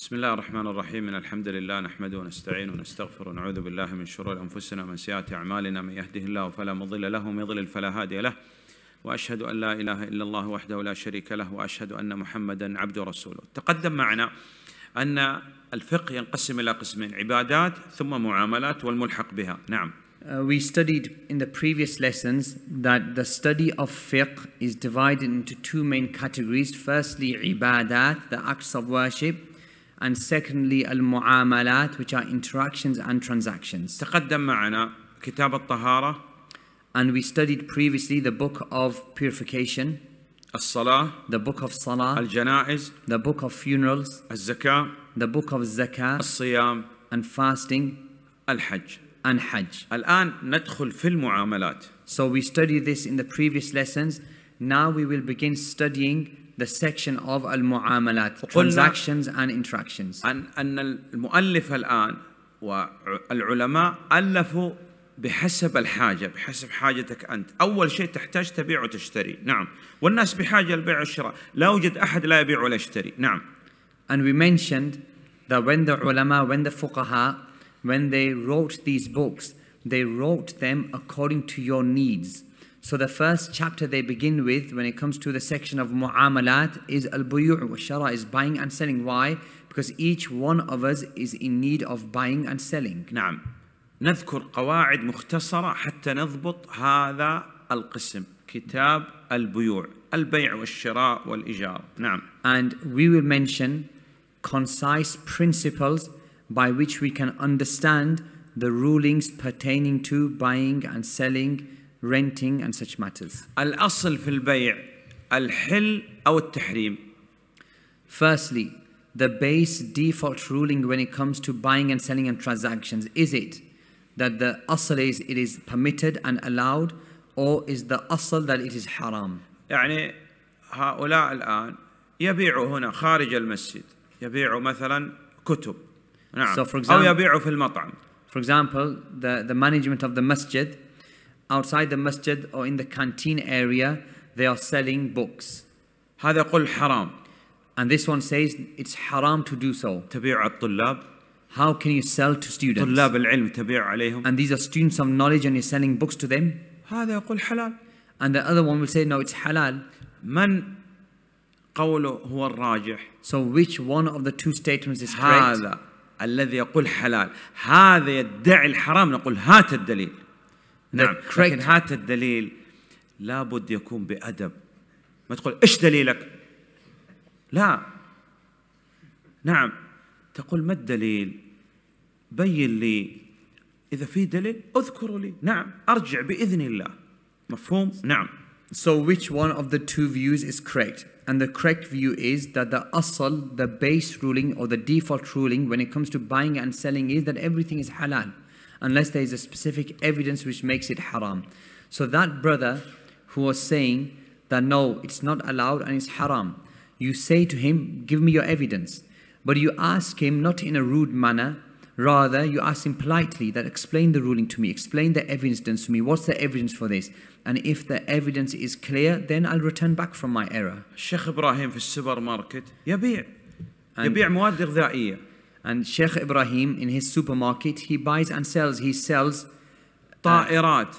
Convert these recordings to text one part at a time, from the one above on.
بسم الله الرحمن الرحيم. إن الحمد لله نحمده ونستعينه ونستغفره ونعوذ بالله من شرور أنفسنا ومن سيئات أعمالنا، من يهده الله فلا مضل له ومن يضلل فلا هادي له، وأشهد أن لا إله إلا الله وحده لا شريك له، وأشهد أن محمدا عبده ورسوله. تقدم معنا أن الفقه ينقسم إلى قسمين: عبادات ثم معاملات والملحق بها. نعم. We studied in the previous lessons that the study of fiqh is divided into two main categories. Firstly, ibadat, the acts of worship, and secondly, al-mu'amalat, which are interactions and transactions. تقدم معنا كتاب الطهارة. And we studied previously the book of purification, الصلاة, the book of salah, الجنائز, the book of funerals, الزكاة, the book of zakah, الصيام, and fasting, الحج. And Hajj. الآن ندخل في المعاملات. So we studied this in the previous lessons. Now we will begin studying the section of al-mu'amalat, transactions and interactions. أن المؤلف الآن والعلماء ألفوا بحسب الحاجة، بحسب حاجتك أنت. أول شيء تحتاج تبيع وتشتري. نعم. والناس بحاجة للبيع والشراء، لا يوجد أحد لا يبيع ولا يشتري. نعم. And we mentioned that when the ulama, when the fuqaha, when they wrote these books, they wrote them according to your needs. So the first chapter they begin with when it comes to the section of mu'amalat is al-buyu' wa shara, is buying and selling. Why? Because each one of us is in need of buying and selling. نعم. نذكر قواعد مختصرة حتى نضبط هذا القسم. كتاب البيوع، البيع والشراء والإيجار. نعم. And we will mention concise principles by which we can understand the rulings pertaining to buying and selling, renting and such matters. الأصل في البيع الحل أو التحريم. Firstly, the base default ruling when it comes to buying and selling and transactions, is it that the asl is it is permitted and allowed, or is the asl that it is haram? يعني هؤلاء الآن يبيعوا هنا خارج المسجد، يبيعوا مثلا كتب. So for example, the management of the masjid, outside the masjid or in the canteen area, they are selling books. هذا قل حرام. And this one says it's haram to do so. تبيع الطلاب. How can you sell to students? طلاب العلم تبيع عليهم. And these are students of knowledge and you're selling books to them. هذا قل حلال. And the other one will say no, it's halal. من قوله هو الراجح. So which one of the two statements is correct? هذا الذي يقول حلال، هذا يدعي الحرام، نقول هات الدليل. نعم. لكن هات الدليل لابد يكون بأدب. ما تقول إيش دليلك؟ لا. نعم. تقول ما الدليل؟ بين لي، إذا في دليل أذكر لي. نعم. أرجع بإذن الله. مفهوم؟ نعم. So which one of the two views is correct? And the correct view is that the asl, the base ruling or the default ruling when it comes to buying and selling, is that everything is halal unless there is a specific evidence which makes it haram. So that brother who was saying that no, it's not allowed and it's haram, you say to him, give me your evidence. But you ask him not in a rude manner, rather you ask him politely that explain the ruling to me, explain the evidence to me, what's the evidence for this? And if the evidence is clear, then I'll return back from my error. Sheikh Ibrahim في السوبر ماركت يبيع مواد غذائية. And Sheikh Ibrahim in his supermarket, he buys and sells. He sells طائرات.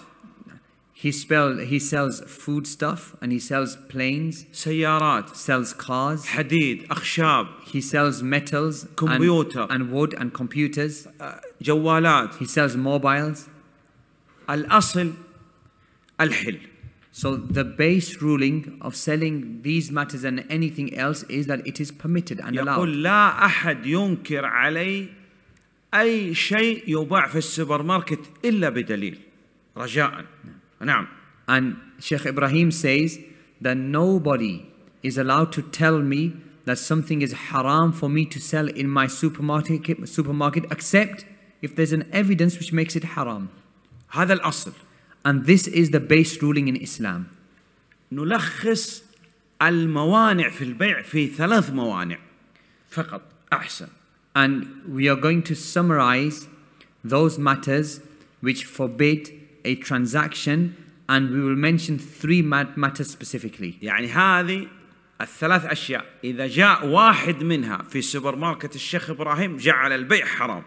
He sells food stuff and he sells planes. سيارات. Sells cars. حديد أخشاب. He sells metals. Computer. And wood and computers. جوالات. He sells mobiles. الأصل الحل. So the base ruling of selling these matters and anything else is that it is permitted and allowed. يقول لا أحد ينكر علي أي شيء يباع في السوبر ماركت إلا بدليل رجاءً. نعم. And Sheikh Ibrahim says that nobody is allowed to tell me that something is haram for me to sell in my supermarket except if there's an evidence which makes it haram. هذا الأصل. And this is the base ruling in Islam. نلخص الموانع في البيع في ثلاث موانع فقط أحسن. And we are going to summarize those matters which forbid a transaction, and we will mention three matters specifically. يعني هذه الثلاث أشياء إذا جاء واحد منها في سوبر ماركت الشيخ إبراهيم جعل البيع حرام.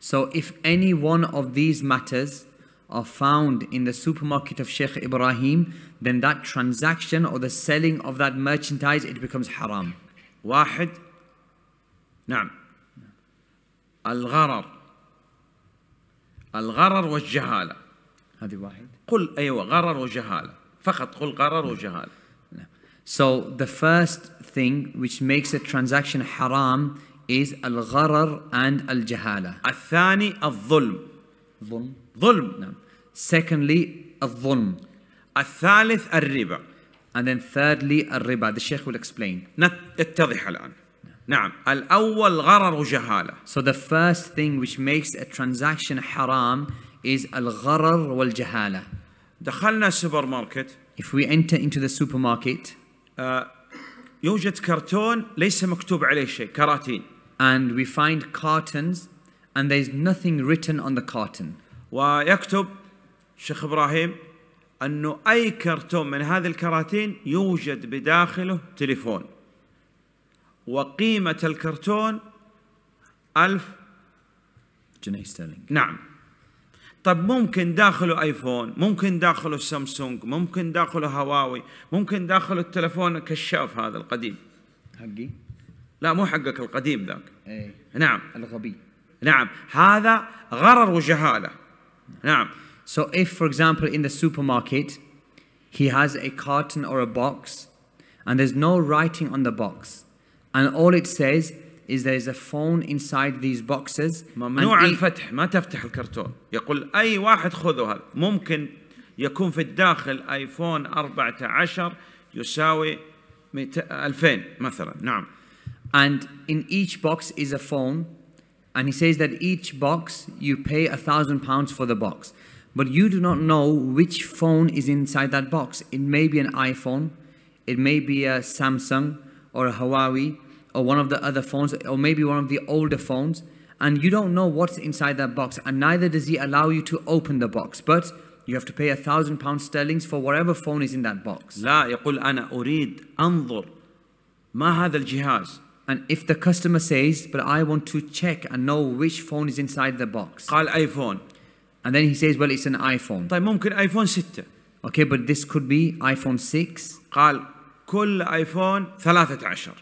So if any one of these matters are found in the supermarket of Sheikh Ibrahim, then that transaction or the selling of that merchandise, it becomes haram. واحد نعم الغرر الغرر والجهالة هذه واحد قل أيوة غرر وجهالة فقط قل غرر وجهالة. So the first thing which makes a transaction haram is al-gharar and al-jahala. الثاني الظلم. ظلم. ظلم. Secondly al-zulm. الثالث الربا. And then thirdly al-riba. The Sheikh will explain. نتضح الآن. نعم. الأول غرر وجهالة. So the first thing which makes a transaction haram is al-gharar wal-jahala. دخلنا سوبر ماركت. If we enter into the supermarket. يوجد كرتون ليس مكتوب عليه شيء كراتين. And we find cartons and there is nothing written on the carton. ويكتب شيخ إبراهيم أنه أي كرتون من هذه الكراتين يوجد بداخله تليفون وقيمة الكرتون 1000 جنيه استرليني. نعم. طب ممكن داخله آيفون، ممكن داخله سامسونج، ممكن داخله هواوي، ممكن داخله التلفون الكشاف هذا القديم. حقي؟ لا مو حقك القديم ذاك. ايه. نعم. الغبي. نعم، هذا غرر وجهالة. نعم. So if for example in the supermarket he has a carton or a box and there's no writing on the box and all it says is there is a phone inside these boxes. ممنوع الفتح ما تفتح الكرتون يقول أي واحد خذوا هذا ممكن يكون في الداخل آيفون 14 يساوي 2000 مثلا. نعم. And in each box is a phone and he says that each box you pay £1,000 for the box but you do not know which phone is inside that box. It may be an iPhone, it may be a Samsung or a Huawei or one of the other phones, or maybe one of the older phones, and you don't know what's inside that box, and neither does he allow you to open the box, but you have to pay £1,000 sterling for whatever phone is in that box. لا يقول أنا أريد أنظر ما هذا الجهاز. And if the customer says, but I want to check and know which phone is inside the box. قال iPhone. And then he says, well, it's an iPhone. طيب ممكن iPhone 6. Okay, but this could be iPhone 6. قال كل iPhone 13.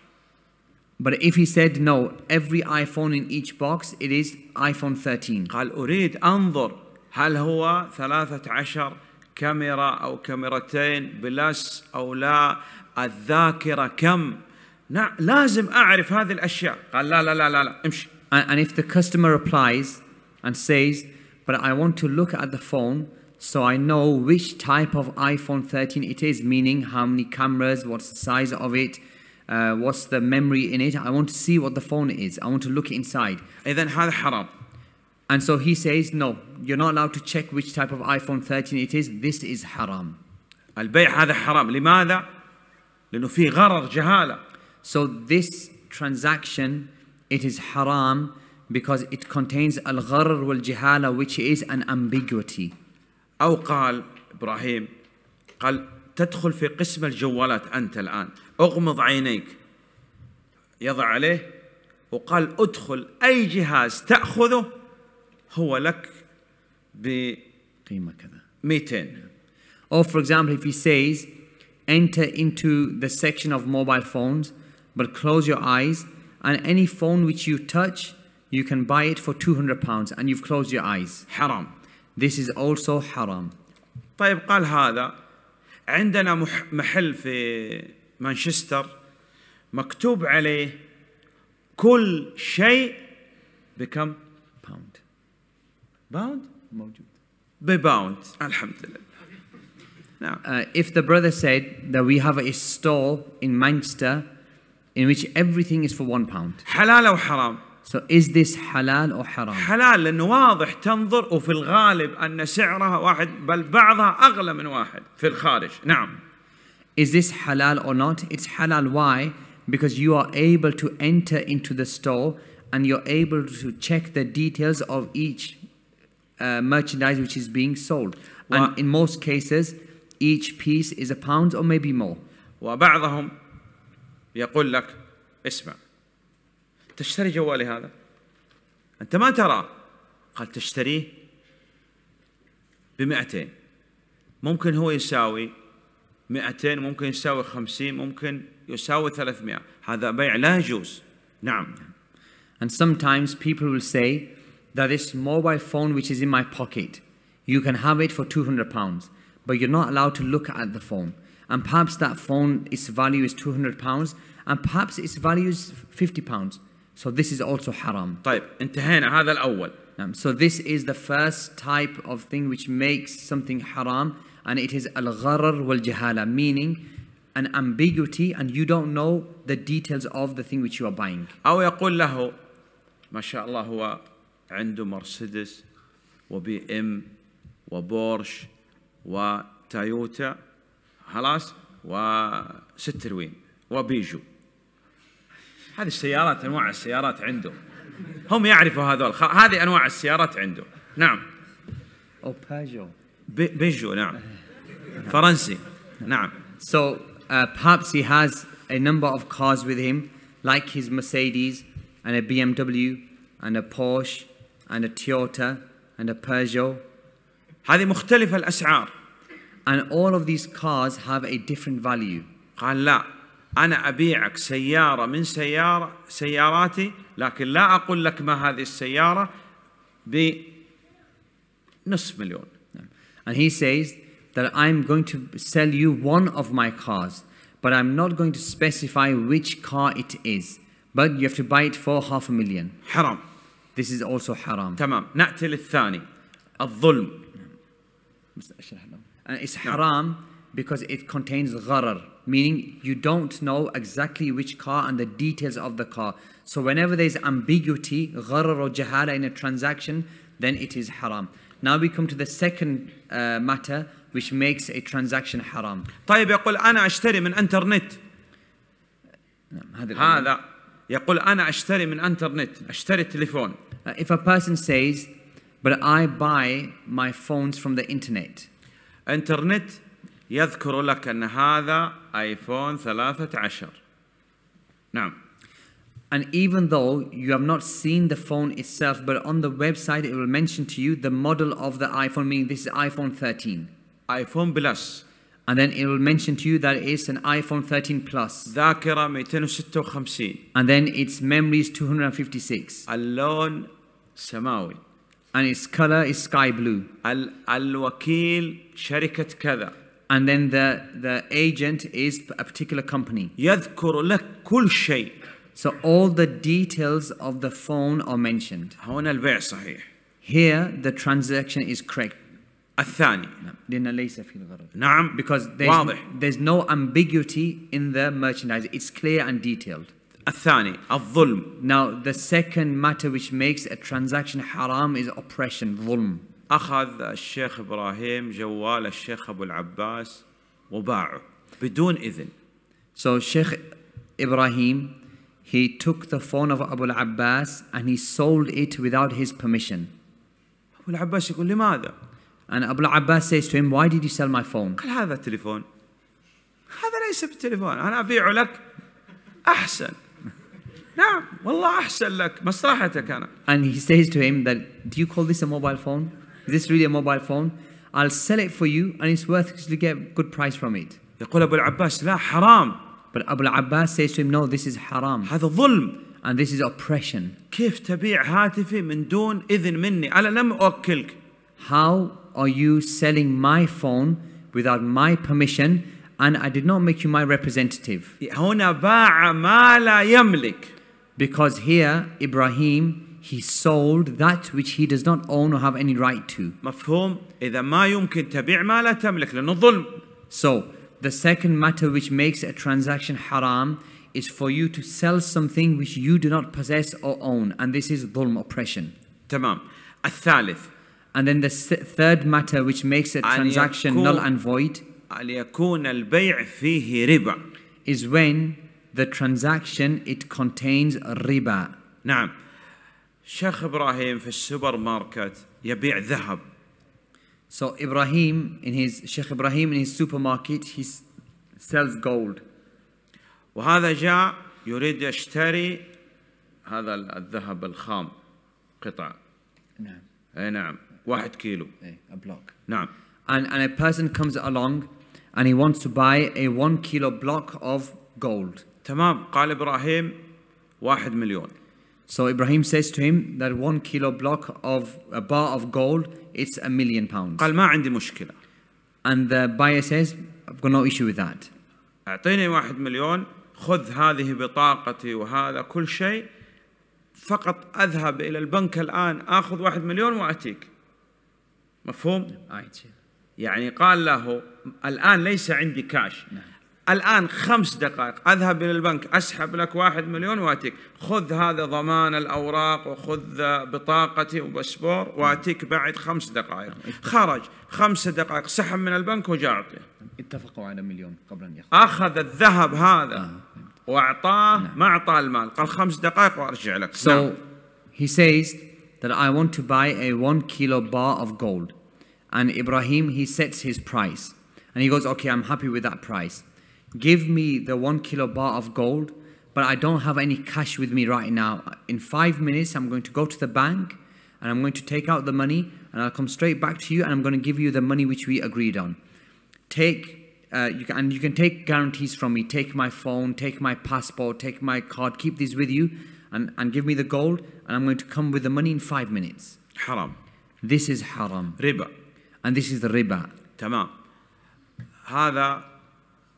But if he said no, every iPhone in each box, it is iPhone 13. قال أريد أنظر هل هو 13 كاميرا أو كاميرتين بلس أو لا الذاكرة كم؟ لازم أعرف هذه الأشياء. قال لا لا لا لا لا امشي. And if the customer replies and says, but I want to look at the phone so I know which type of iPhone 13 it is, meaning how many cameras, what's the size of it. What's the memory in it? I want to see what the phone is. I want to look inside. إذن هذا حرام. And so he says, no, you're not allowed to check which type of iPhone 13 it is. This is haram. البيع هذا حرام. لماذا؟ لأنه فيه غرر جهالة. So this transaction, it is haram because it contains الغرر والجهالة, which is an ambiguity. أو قال إبراهيم قال تدخل في قسم الجوالات أنت الآن. أغمض عينيك يضع عليه وقال أدخل أي جهاز تأخذه هو لك بقيمة كذا 200. Or for example if he says enter into the section of mobile phones but close your eyes and any phone which you touch you can buy it for £200 and you've closed your eyes. حرام. This is also haram. طيب قال هذا عندنا محل في مانشستر مكتوب عليه كل شيء بكم؟ باوند. باوند؟ موجود. بباوند. الحمد لله. نعم. If the brother said that we have a store in Manchester in which everything is for £1. حلال أو حرام؟ So is this halal or haram? حلال لأنه واضح تنظر وفي الغالب أن سعرها واحد بل بعضها أغلى من واحد في الخارج. نعم. Is this halal or not? It's halal. Why? Because you are able to enter into the store and you're able to check the details of each merchandise which is being sold. And in most cases, each piece is £1 or maybe more. وبعضهم يقول لك اسمع، تشتري جوالي هذا؟ أنت ما ترى. قال تشتريه ب200، ممكن هو يساوي 200، ممكن يساوي 50، ممكن يساوي 300. هذا بيع لا يجوز. نعم. And sometimes people will say that this mobile phone which is in my pocket, you can have it for £200, but you're not allowed to look at the phone. And perhaps that phone, its value is £200, and perhaps its value is £50. So this is also haram. طيب انتهينا، هذا الأول. So this is the first type of thing which makes something haram, and it is al-gharar wal-jahala, meaning an ambiguity, and you don't know the details of the thing which you are buying. أو يقول له ما شاء الله هو عنده مرسيدس وبي ام وبورش وتايوتا خلاص و6 تروين وبيجو، هذه السيارات، انواع السيارات عنده، هم يعرفوا هذول، هذه انواع السيارات عنده. نعم. او باجو، بيجو، نعم، فرنسي. نعم. So perhaps he has a number of cars with him, like his Mercedes and a BMW and a Porsche and a Toyota and a Peugeot. هذه مختلفة الأسعار. And all of these cars have a different value. قال لا، أنا أبيعك سيارة من سياراتي، لكن لا أقول لك ما هذه السيارة، ب500,000. And he says that I'm going to sell you one of my cars, but I'm not going to specify which car it is. But you have to buy it for $500,000. حرام. This is also haram. تمام. نأتي للثاني، الظلم. And it's haram because it contains gharar, meaning you don't know exactly which car and the details of the car. So whenever there's ambiguity, gharar or jahala in a transaction, then it is haram. Now we come to the second matter which makes a transaction haram. طيب يقول أنا أشتري من إنترنت. هذا يقول أنا أشتري من إنترنت، أشتري تليفون. If a person says, but I buy my phones from the internet. إنترنت يذكر لك أن هذا آيفون 13. نعم. And even though you have not seen the phone itself, but on the website it will mention to you the model of the iPhone, meaning this is iPhone 13. iPhone Plus. And then it will mention to you that it's an iPhone 13 Plus. ذاكرة 256. And then its memory is 256. اللون سماوي. And its color is sky blue. الوكيل شركة كذا. And then the agent is a particular company. يذكر لك كل شيء. So all the details of the phone are mentioned. هون البيع صحيح. Here the transaction is correct. الثاني. لأن ليس في الغرض. نعم. Because there's no ambiguity in the merchandise. It's clear and detailed. الثاني الظلم. Now the second matter which makes a transaction haram is oppression, ظلم. أخذ الشيخ إبراهيم جوال الشيخ أبو العباس وباعه بدون إذن. So Sheikh Ibrahim, he took the phone of Abu Abbas and he sold it without his permission. Abu Abbas يقول لماذا؟ And Abu Abbas says to him, why did you sell my phone? قال هذا تليفون. هذا ليس بالتليفون، أنا أبيعه لك أحسن. نعم والله أحسن لك، مصلحتك أنا. And he says to him that, do you call this a mobile phone? Is this really a mobile phone? I'll sell it for you and it's worth to get a good price from it. يقول أبو العباس لا حرام. But Abu Abbas says to him, no, this is haram. هذا ظلم. And this is oppression. كيف تبيع هاتفي من دون إذن مني؟ أنا لم أوكلك. How are you selling my phone without my permission? And I did not make you my representative. هنا باع ما لا يملك. Because here Ibrahim, he sold that which he does not own or have any right to. مفهوم؟ إذا ما يمكن تبيع ما لا تملك لأنه ظلم. So the second matter which makes a transaction haram is for you to sell something which you do not possess or own, and this is dhulm, oppression. تمام. الثالث. And then the third matter which makes a transaction null and void is when the transaction contains riba. نعم. شيخ إبراهيم في السوبر ماركت يبيع ذهب. So Ibrahim in his Sheikh Ibrahim in his supermarket he sells gold. وهذا جاء يريد يشتري هذا الذهب الخام قطعة. نعم. أي نعم. 1 kilo. A block. نعم. And a person comes along and he wants to buy a 1 kilo block of gold. تمام. قال إبراهيم 1 million. So Ibrahim says to him that 1 kilo block of a bar of gold, it's £1,000,000. قال ما عندي مشكلة. And the buyer says, I've got no issue with that. أعطيني 1 million. خذ هذه بطاقتي وهذا كل شيء. فقط أذهب إلى البنك الآن آخذ 1 million وأتيك. مفهوم؟ يعني قال له الآن ليس عندي كاش. الآن 5 دقائق أذهب إلى البنك أسحب لك 1 million وأتيك. خذ هذا ضمان الأوراق وخذ بطاقتي وباسبور وأتيك بعد 5 دقائق. خرج 5 دقائق سحب من البنك وجاء أعطيه. اتفقوا على 1 million قبل أن يأخذ. أخذ الذهب هذا وأعطاه ما أعطاه المال قال 5 دقائق وأرجع لك. So he says that I want to buy a 1 kilo bar of gold, and Ibrahim he sets his price and he goes okay I'm happy with that price. Give me the 1 kilo bar of gold, but I don't have any cash with me right now. In 5 minutes, I'm going to go to the bank and I'm going to take out the money and I'll come straight back to you and I'm going to give you the money which we agreed on. You can take guarantees from me. Take my phone, take my passport, take my card, keep these with you and give me the gold and I'm going to come with the money in 5 minutes. Haram. This is haram. Riba. And this is the riba. تمام. هذا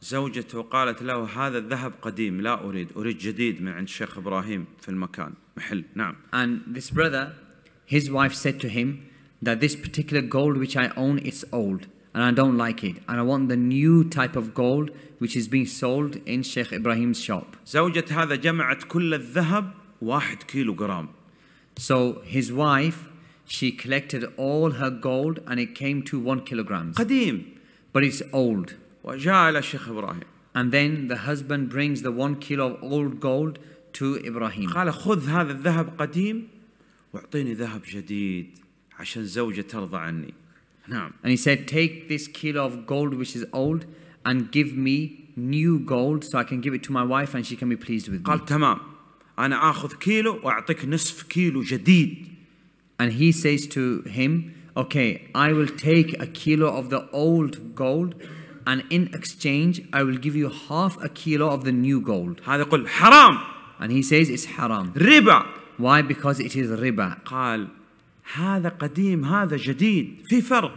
زوجته قالت له هذا الذهب قديم لا أريد أريد جديد من عند شيخ إبراهيم في المكان محل نعم. And this brother, his wife said to him that this particular gold which I own is old and I don't like it and I want the new type of gold which is being sold in Sheikh Ibrahim's shop. زوجة هذا جمعت كل الذهب 1 kilogram. So his wife, she collected all her gold and it came to 1 kilogram. قديم. But it's old. وجاء إلى الشيخ إبراهيم. And then the husband brings the 1 kilo of old gold to Ibrahim. قال خذ هذا الذهب قديم واعطيني ذهب جديد عشان زوجة ترضى عني. نعم. And he said, take this kilo of gold which is old and give me new gold so I can give it to my wife and she can be pleased with me. قال تمام. أنا آخذ كيلو وأعطيك نصف كيلو جديد. And he says to him, okay, I will take a kilo of the old gold. And in exchange, I will give you 1/2 kilo of the new gold. هذا قل حرام. And he says it's haram. ربا. Why? Because it is riba. قال هذا قديم هذا جديد في فرق.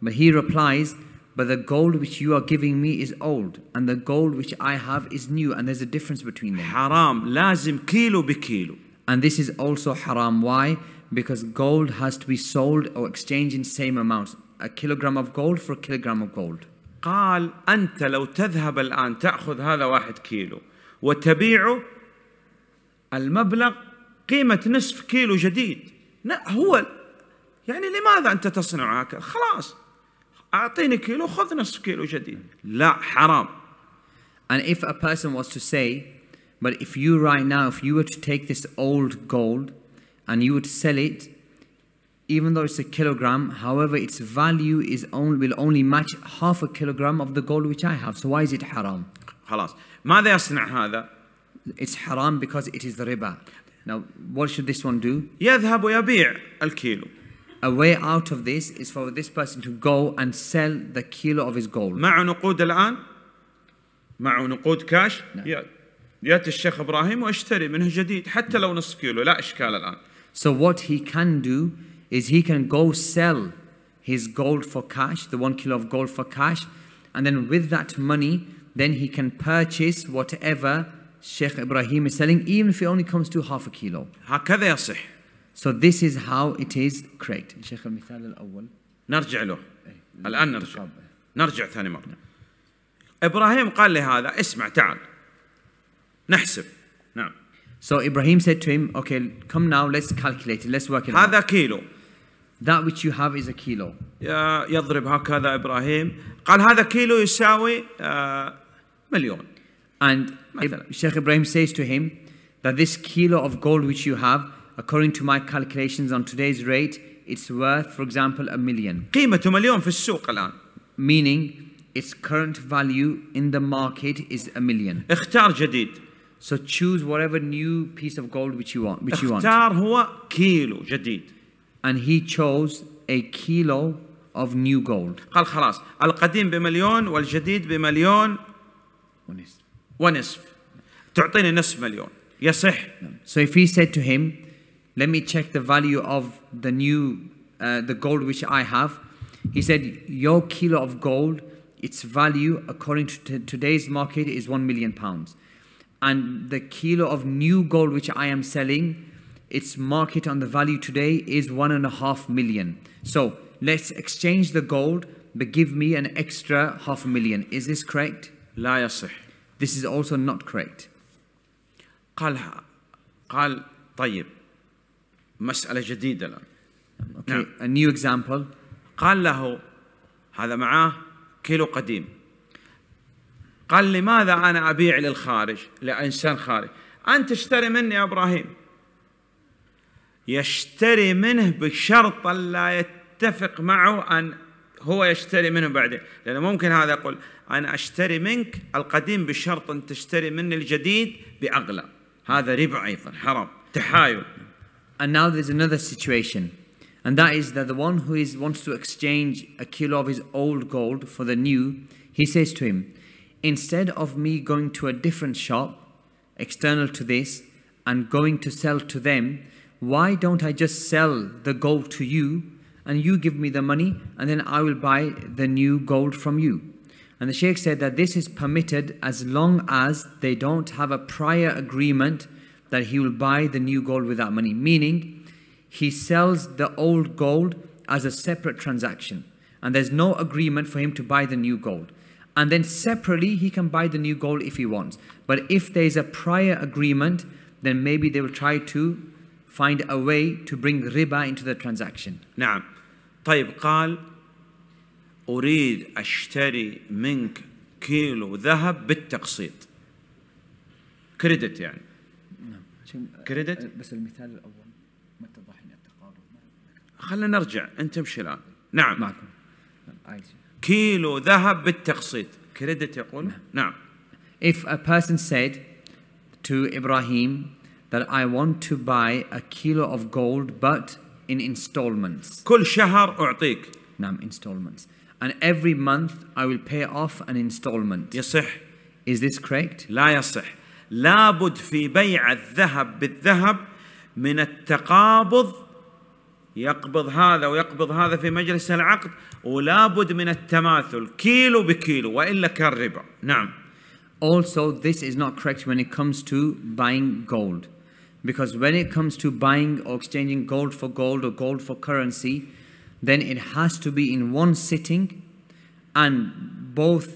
But he replies, but the gold which you are giving me is old, and the gold which I have is new, and there's a difference between them. حرام لازم كيلو بكيلو. And this is also haram. Why? Because gold has to be sold or exchanged in same amounts. 1 kilogram of gold for 1 kilogram of gold. قال أنت لو تذهب الآن تأخذ هذا 1 kilo وتبيعه المبلغ قيمة نصف كيلو جديد هو يعني لماذا أنت تصنع هكذا خلاص أعطيني كيلو خذ نصف كيلو جديد لا حرام. And if a person was to say, but if you right now, if you were to take this old gold and you would sell it, even though it's 1 kilogram, however, its value is only will only match 1/2 kilogram of the gold which I have. So why is it haram? خلاص. ماذا يصنع هذا؟ It's haram because it is the riba. Now, what should this one do? يذهب ويبيع الكيلو. A way out of this is for this person to go and sell the kilo of his gold. معه نقود الآن؟ معه نقود كاش؟ يأتي الشيخ إبراهيم واشتري منه جديد حتى لو نصف كيلو لا إشكال الآن. So what he can do is he can go sell his gold for cash, the 1 kilo of gold for cash, and then with that money, then he can purchase whatever Sheikh Ibrahim is selling, even if it only comes to 1/2 kilo. So this is how it is correct. Sheikh المثال الأول. نرجع له. الآن نرجع. نرجع ثاني مرة. إبراهيم قال لهذا اسمع تعال. نحسب. نعم. So Ibrahim said to him, okay, come now, let's calculate it, let's work it out. هذا كيلو. That which you have is 1 kilo. يضرب هكذا إبراهيم قال هذا كيلو يساوي 1,000,000. And Sheikh Ibrahim says to him that this kilo of gold which you have, according to my calculations on today's rate, it's worth, for example, 1,000,000. قيمته 1,000,000 في السوق الآن. Meaning, Its current value in the market is $1 million. اختار جديد. So choose whatever new piece of gold which you want. اختار هو كيلو جديد. And he chose a kilo of new gold. قال خلاص القديم ب1 مليون والجديد ب1 مليون ونصف. تعطيني نصف مليون يصح. So if he said to him, let me check the value of the new the gold which I have. He said, your kilo of gold, its value according to today's market is £1 million. And the kilo of new gold which I am selling, its market on the value today is $1.5 million. So let's exchange the gold, but give me an extra $500,000. Is this correct? لا يصح. This is also not correct. قال طيب مسألة جديدة الآن. Okay, نعم. A new example. قال له هذا معاه كيلو قديم. قال لماذا أنا أبيع للخارج لإنسان خارج؟ أنت تشتري مني يا إبراهيم. يشتري منه بشرط لا يتفق معه أن هو يشتري منه بعدين، لأنه ممكن هذا يقول أنا أشتري منك القديم بشرط أن تشتري مني الجديد بأغلى. هذا ربا أيضا حرام تحايل. And now there's another situation, and that is that the one who wants to exchange a kilo of his old gold for the new, he says to him, instead of me going to a different shop external to this and going to sell to them, why don't I just sell the gold to you and you give me the money and then I will buy the new gold from you? And the Sheikh said that this is permitted as long as they don't have a prior agreement that he will buy the new gold with that money. Meaning, he sells the old gold as a separate transaction. And there's no agreement for him to buy the new gold. And then separately, he can buy the new gold if he wants. But if there's a prior agreement, then maybe they will try to find a way to bring riba into the transaction. نعم. طيب قال أريد أشتري منك كيلو ذهب بالتقسيط. كريدت يعني. كريدت بس المثال الاول ما اتضح لي التقارب. خلينا نرجع انت امشي الان. نعم معكم. كيلو ذهب بالتقسيط. كريدت يقول نعم. If a person said to Ibrahim that I want to buy a kilo of gold but in installments. كل شهر اعطيك. نعم installments. And every month I will pay off an installment. يصح. Is this correct? لا يصح. لابد في بيع الذهب بالذهب من التقابض، يقبض هذا ويقبض هذا في مجلس العقد، ولابد من التماثل كيلو بكيلو وإلا كان ربا. نعم. Also this is not correct when it comes to buying gold, because when it comes to buying or exchanging gold for gold or gold for currency, then it has to be in one sitting, and both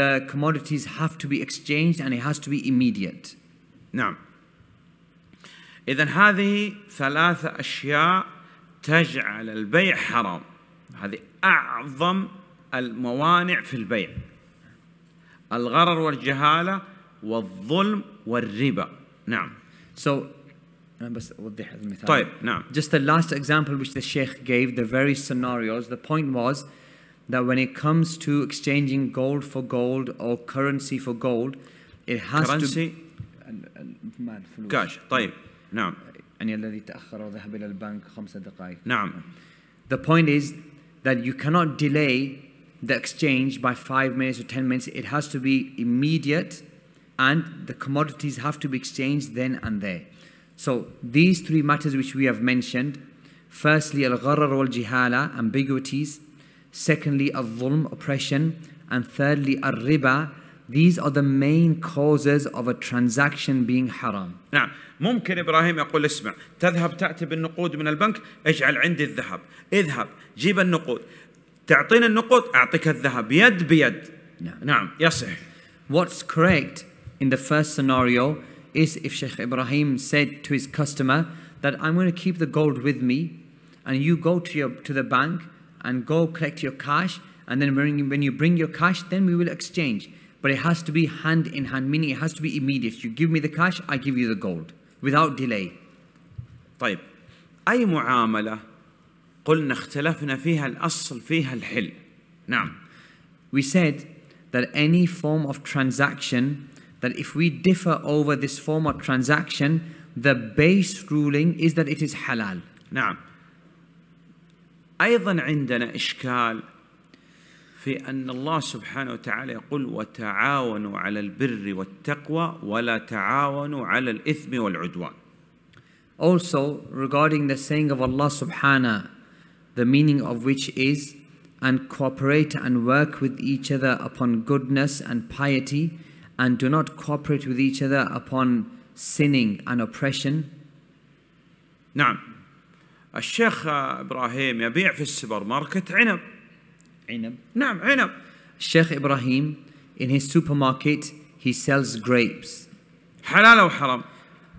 the commodities have to be exchanged and it has to be immediate. نعم. إذا هذه ثلاثة أشياء تجعل البيع حرام. هذه أعظم الموانع في البيع. الغرر والجهالة والظلم والربا. نعم. So بس أوضح المثال. طيب نعم. Just the last example which the Sheikh gave, the various scenarios. The point was that when it comes to exchanging gold for gold or currency for gold, it has currency. To... Cash. طيب. نعم. أني الذي تأخر وذهب إلى البنك 5 دقائق. نعم. The point is that you cannot delay the exchange by 5 minutes or 10 minutes. It has to be immediate, and the commodities have to be exchanged then and there. So these three matters which we have mentioned, firstly, al-gharar wal-jihala, ambiguities. Secondly, al-dhulm, oppression, and thirdly, al-riba. These are the main causes of a transaction being haram. نعم. ممكن إبراهيم يقول اسمع تذهب تأتي بالنقود من البنك اجعل عندي الذهب اذهب جيب النقود تعطيني النقود أعطيك الذهب يد بيد. نعم يصح. What's correct in the first scenario is if Sheikh Ibrahim said to his customer that I'm going to keep the gold with me and you go to the bank and go collect your cash, and then when you bring your cash, then we will exchange. But it has to be hand in hand, meaning it has to be immediate. You give me the cash, I give you the gold, without delay. طيب أي معاملة قلنا اختلفنا فيها الأصل فيها الحل. نعم. We said that any form of transaction, that if we differ over this form of transaction, the base ruling is that it is halal. نعم. أيضا عندنا إشكال في أن الله سبحانه وتعالى يقول وتعاونوا على البر والتقوى ولا تعاونوا على الإثم والعدوان. Also, regarding the saying of Allah subhanahu, the meaning of which is, and cooperate and work with each other upon goodness and piety, and do not cooperate with each other upon sinning and oppression. نعم. الشيخ إبراهيم يبيع في السوبر ماركت عنب. عنب. نعم عنب. الشيخ إبراهيم, in his supermarket, he sells grapes. حلال أو حرام.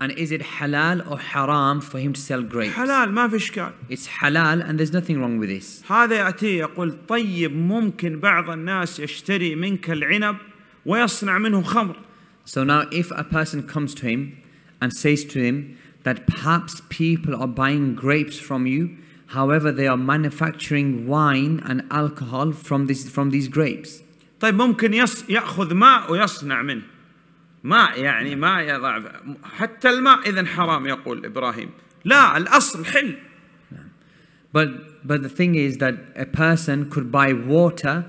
And is it halal or haram for him to sell grapes? حلال, ما في إشكال. It's halal and there's nothing wrong with this. هذا يأتي يقول طيب ممكن بعض الناس يشتري منك العنب ويصنع منه خمر. So now if a person comes to him and says to him that perhaps people are buying grapes from you, however they are manufacturing wine and alcohol from these grapes. طيب ممكن يأخذ ماء ويصنع منه. ماء يعني ما يضع حتى الماء إذن حرام يقول إبراهيم لا الأصل حل. But the thing is that a person could buy water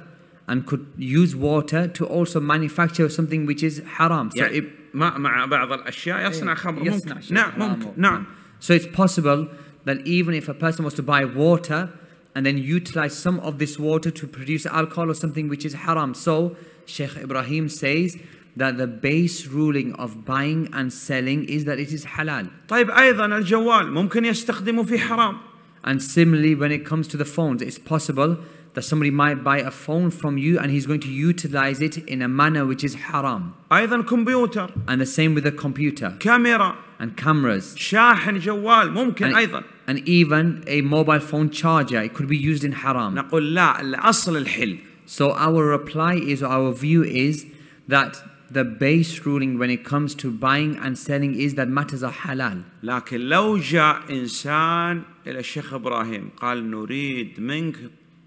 and could use water to also manufacture something which is haram. So يعني ماء مع بعض الأشياء يصنع خمر ممكن. نعم ممكن. نعم. So it's possible that even if a person was to buy water and then utilize some of this water to produce alcohol or something which is haram. So Sheikh Ibrahim says that the base ruling of buying and selling is that it is halal. طيب أيضا الجوال ممكن يستخدمه في حرام. And similarly, when it comes to the phones, it's possible that somebody might buy a phone from you and he's going to utilize it in a manner which is haram. أيضا كمبيوتر. And the same with the computer. كاميرا. And cameras. شاحن جوال ممكن أيضا. And even a mobile phone charger, it could be used in haram. نقول لا الأصل الحل. So our reply is, our view is that the base ruling when it comes to buying and selling is that matters are halal. لكن لو جاء إنسان إلى الشيخ إبراهيم قال نريد منك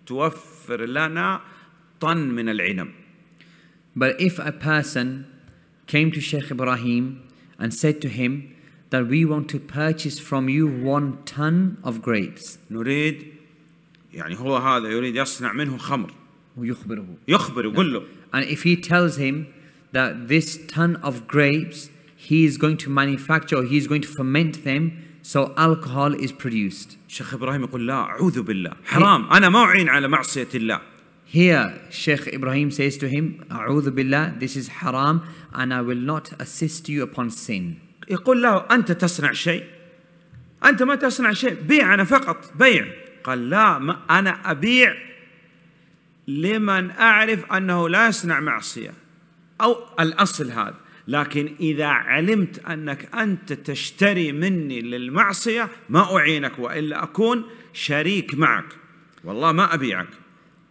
توفر لنا طن من العنب. But if a person came to Sheikh Ibrahim and said to him that we want to purchase from you 1 ton of grapes. نريد يعني هو هذا يريد يصنع منه خمر. ويخبره. يخبر يقول له. And if he tells him that this ton of grapes, he is going to manufacture, or he is going to ferment them, so alcohol is produced. Sheikh Ibrahim يقول لا أعوذ بالله حرام أنا ما أعين على معصية الله. Here Sheikh Ibrahim says to him, أعوذ بالله, this is haram, and I will not assist you upon sin. يقول له أنت تصنع شيء, أنت ما تصنع شيء, بيع أنا فقط بيع. قال لا ما أنا أبيع لمن أعرف أنه لا يصنع معصية. أو الأصل هذا، لكن إذا علمت أنك أنت تشتري مني للمعصية ما أعينك وإلا أكون شريك معك والله ما أبيعك.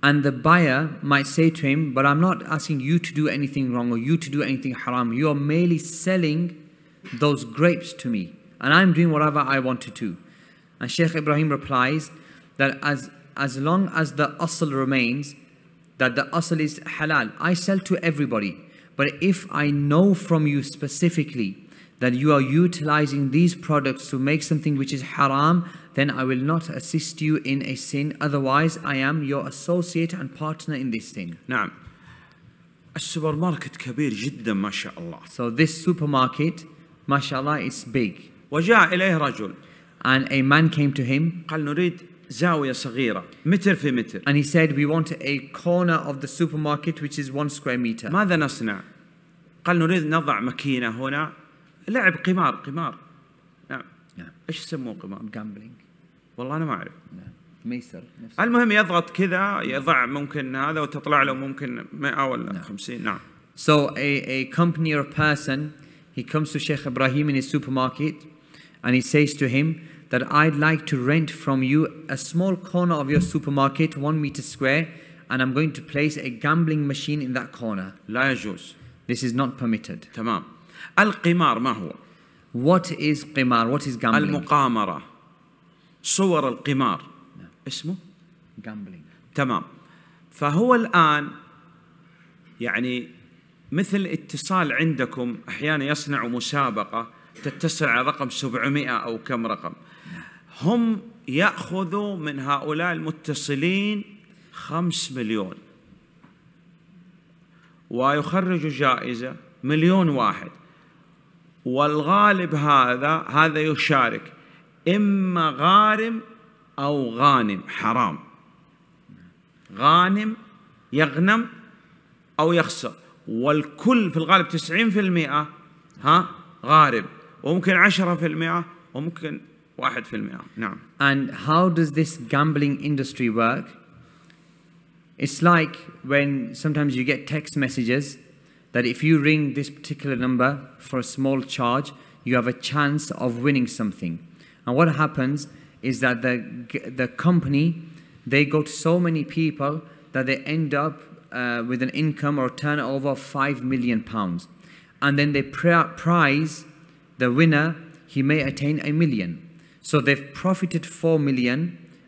And the buyer might say to him, but I'm not asking you to do anything wrong or you to do anything haram. You are merely selling those grapes to me and I'm doing whatever I want to do. And Sheikh Ibrahim replies that as long as the asl remains, that the asl is halal, I sell to everybody. But if I know from you specifically that you are utilizing these products to make something which is haram, then I will not assist you in a sin. Otherwise, I am your associate and partner in this sin. نعم. السوبرماركت كبير جدا ما شاء الله. So this supermarket, ما شاء الله, is big. وجاء إليه رجل. And a man came to him. قال نريد زاوية صغيرة متر في متر. And he said we want a corner of the supermarket which is 1 square meter. ماذا نصنع؟ قال نريد نضع ماكينة هنا لعب قمار. قمار نعم. إيش يسموه قمار؟ gambling. والله أنا ما أعرف. ميسر. المهم يضغط كذا يضع ممكن هذا وتطلع له ممكن 100 ولا 50. نعم. So a company or person, he comes to Sheikh Ibrahim in his supermarket and he says to him that I'd like to rent from you a small corner of your supermarket, 1 meter square, and I'm going to place a gambling machine in that corner. لا يجوز. This is not permitted. تمام. القمار ما هو؟ What is قمار? What is gambling? المقامرة. صور القمار. اسمه؟ Gambling. تمام. فهو الآن يعني مثل اتصال عندكم أحيانا يصنع مسابقة تتصل على رقم 700 أو كم رقم، هم يأخذوا من هؤلاء المتصلين 5 مليون ويخرجوا جائزة 1,000,001، والغالب هذا يشارك إما غارم أو غانم حرام، غانم يغنم أو يخسر، والكل في الغالب 90% غارب، وممكن 10% وممكن 1%. نعم. And how does this gambling industry work? It's like when sometimes you get text messages that if you ring this particular number for a small charge, you have a chance of winning something. And what happens is that the company, they go to so many people that they end up with an income or turnover of £5 million. And then they prize the winner, he may attain 1 million. So they've profited 4 million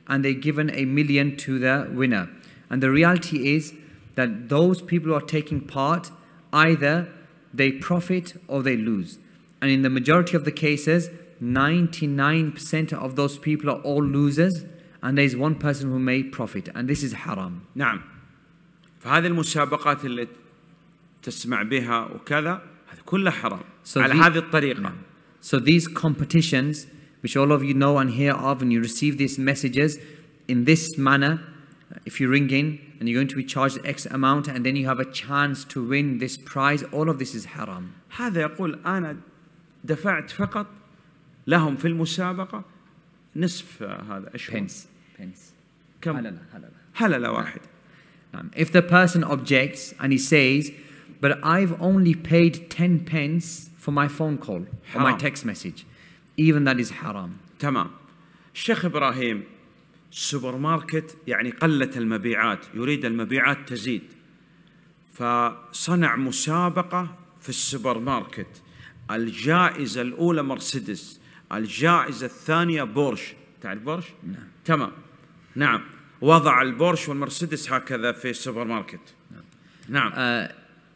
and they've given 1 million to the winner. And the reality is that those people who are taking part, either they profit or they lose. And in the majority of the cases, 99% of those people are all losers, and there is one person who may profit, and this is haram. نعم. فهذه المسابقات اللي تسمع بها وكذا هذا كله حرام على هذه الطريقة. So these competitions, which all of you know and hear of, and you receive these messages in this manner, if you ring in and you're going to be charged X amount, and then you have a chance to win this prize, all of this is haram. هذا يقول أنا دفعت فقط لهم في المسابقة نصف هذا أشهر. كم؟ هللة واحد. If the person objects and he says, but I've only paid 10 pence for my phone call or my text message, even that is haram. تمام. الشيخ إبراهيم سوبر ماركت يعني قلت المبيعات، يريد المبيعات تزيد، فصنع مسابقة في السوبر ماركت. الجائزة الأولى مرسيدس، الجائزة الثانية بورش. تعرف بورش؟ نعم. تمام. نعم. وضع البورش والمرسيدس هكذا في السوبر ماركت. نعم.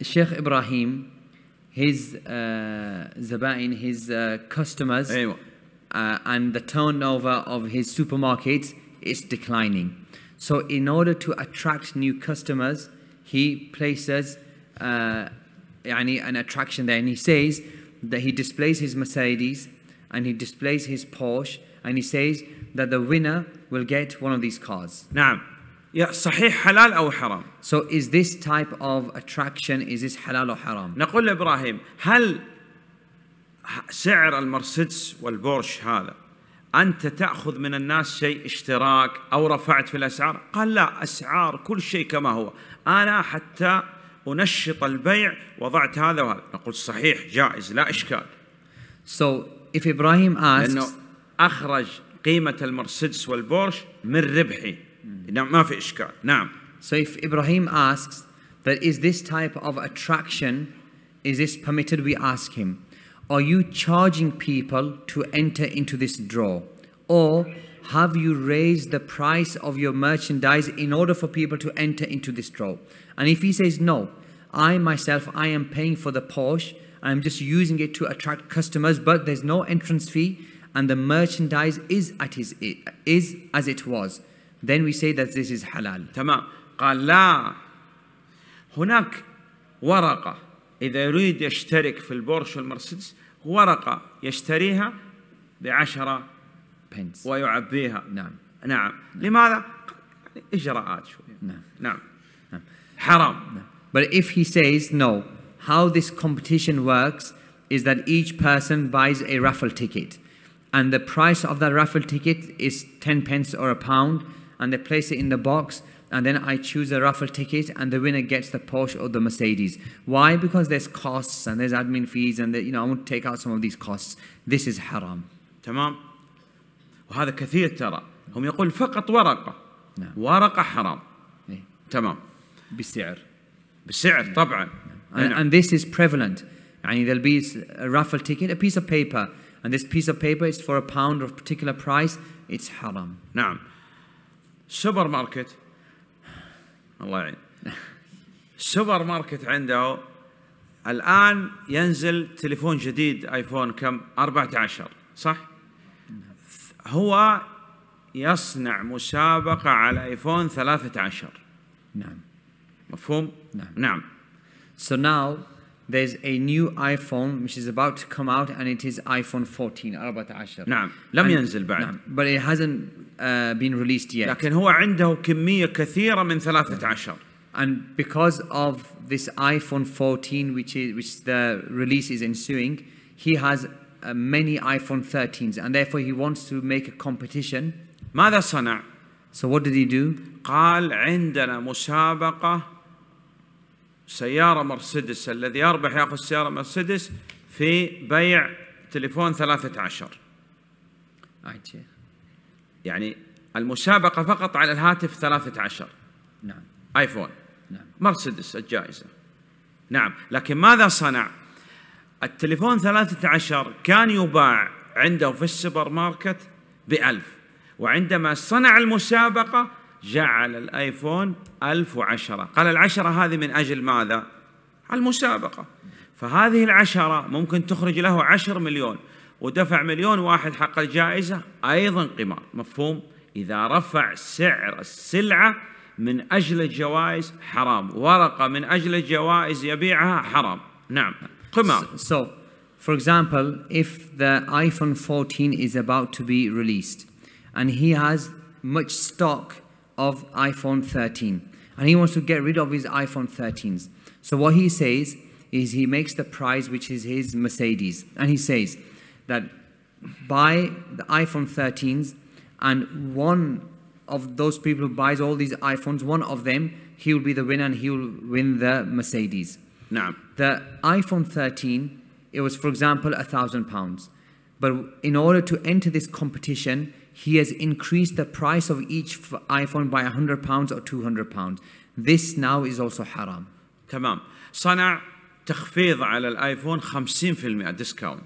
الشيخ إبراهيم his زبائن his customers and the turnover of his supermarkets is declining. So in order to attract new customers, he places an attraction there, and he says that he displays his Mercedes and he displays his Porsche, and he says that the winner will get one of these cars. نعم. يا صحيح حلال أو حرام؟ So is this type of attraction, is this حلال أو حرام؟ نقول لإبراهيم هل سعر المرسيدس والبورش هذا أنت تأخذ من الناس شيء اشتراك أو رفعت في الأسعار؟ قال لا، أسعار كل شيء كما هو، أنا حتى أنشط البيع وضعت هذا وهذا. نقول صحيح جائز لا إشكال. So if Ibrahim asks لأنه أخرج قيمة المرسيدس والبورش من ربحي، ما في إشكال. نعم. So if Ibrahim asks that is this type of attraction, is this permitted, we ask him, are you charging people to enter into this draw, or have you raised the price of your merchandise in order for people to enter into this draw? And if he says no, I am paying for the Porsche, I'm just using it to attract customers, but there's no entrance fee and the merchandise is as it was, then we say that this is halal. تمام. قال لا، هناك ورقة إذا يريد يشترك في البورش والمرسيدس، ورقة يشتريها ب10 بنس ويعبيها. نعم. نعم. لماذا؟ إجراءات شوي. نعم. نعم. حرام. But if he says no, how this competition works is that each person buys a raffle ticket, and the price of that raffle ticket is 10 pence or £1, and they place it in the box, and then I choose a raffle ticket, and the winner gets the Porsche or the Mercedes. Why? Because there's costs and there's admin fees, and I want to take out some of these costs. This is haram. تمام. وهذا كثير ترى. هم يقول فقط ورقة. نعم. ورقة حرام. إيه. تمام. بسعر طبعا. And this is prevalent. يعني there'll be a raffle ticket, a piece of paper, and this piece of paper is for £1 of a particular price. It's haram. نعم. سوبر ماركت. الله يعين. سوبر ماركت عنده الآن ينزل تليفون جديد آيفون كم 14 صح؟ هو يصنع مسابقة على آيفون 13. نعم. مفهوم؟ نعم. نعم. So now there's a new iPhone which is about to come out and it is iPhone 14 14. نعم لم ينزل بعد. نعم. But it hasn't been released yet. لكن هو عنده كمية كثيرة من 13. And because of this iPhone 14 which the release is ensuing, he has many iPhone 13s and therefore he wants to make a competition. ماذا صنع؟ So what did he do? قال عندنا مسابقة سيارة مرسيدس الذي يربح يأخذ سيارة مرسيدس في بيع تليفون 13. يعني المسابقة فقط على الهاتف 13. نعم. آيفون. نعم. مرسيدس الجائزة. نعم. لكن ماذا صنع؟ التليفون 13 كان يباع عنده في السوبر ماركت ب1000، وعندما صنع المسابقة جعل الآيفون 1010. قال ال10 هذه من أجل ماذا؟ المسابقة. فهذه ال10 ممكن تخرج له 10 مليون، ودفع 1,000,000 حق الجائزة أيضا قمار. مفهوم؟ إذا رفع سعر السلعة من أجل الجوائز حرام، ورقة من أجل الجوائز يبيعها حرام. نعم. So, for example, if the iPhone 14 is about to be released and he has much stock of iPhone 13 and he wants to get rid of his iPhone 13s. So what he says is he makes the prize which is his Mercedes and he says that buy the iPhone 13s and one of those people who buys all these iPhones, one of them, he will be the winner and he will win the Mercedes. No. The iPhone 13, it was, for example, £1,000. But in order to enter this competition, he has increased the price of each iPhone by £100 or £200. This now is also haram. تمام. صنع تخفيض على الآيفون 50% discount.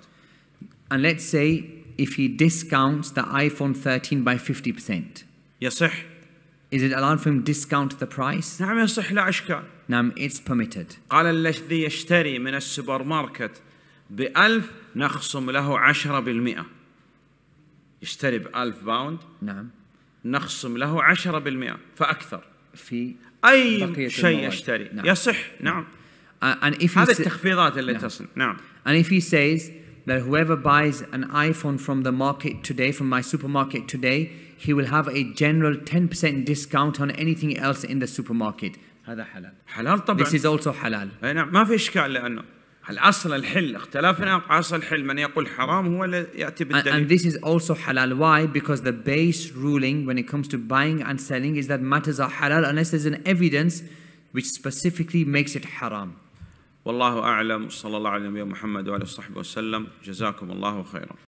And let's say if he discounts the iPhone 13 by 50%. يصح. Is it allowed for him to discount the price? نعم يصح لا إشكال. نعم it's permitted. قال الذي يشتري من السوبر ماركت ب1000 نخصم له 10%. يشتري £1000. نعم. نخصم له 10% فأكثر. في أي شيء يشتري. نعم. يصح. نعم. هذه التخفيضات اللي تصل. نعم. And if he says that whoever buys an iPhone from the market today, from my supermarket today, he will have a general 10% discount on anything else in the supermarket. هذا حلال. حلال طبعا. This is also halal. نعم ما في إشكال لأنه الأصل الحل اختلافنا أصل الحل من يقول حرام هو اللي يأتي بالدليل. And this is also halal. Why? Because the base ruling when it comes to buying and selling is that matters are halal unless there's an evidence which specifically makes it haram. والله أعلم. صلى الله عليه وسلم محمد وعلى صحبه وسلم. جزاكم الله خيرا.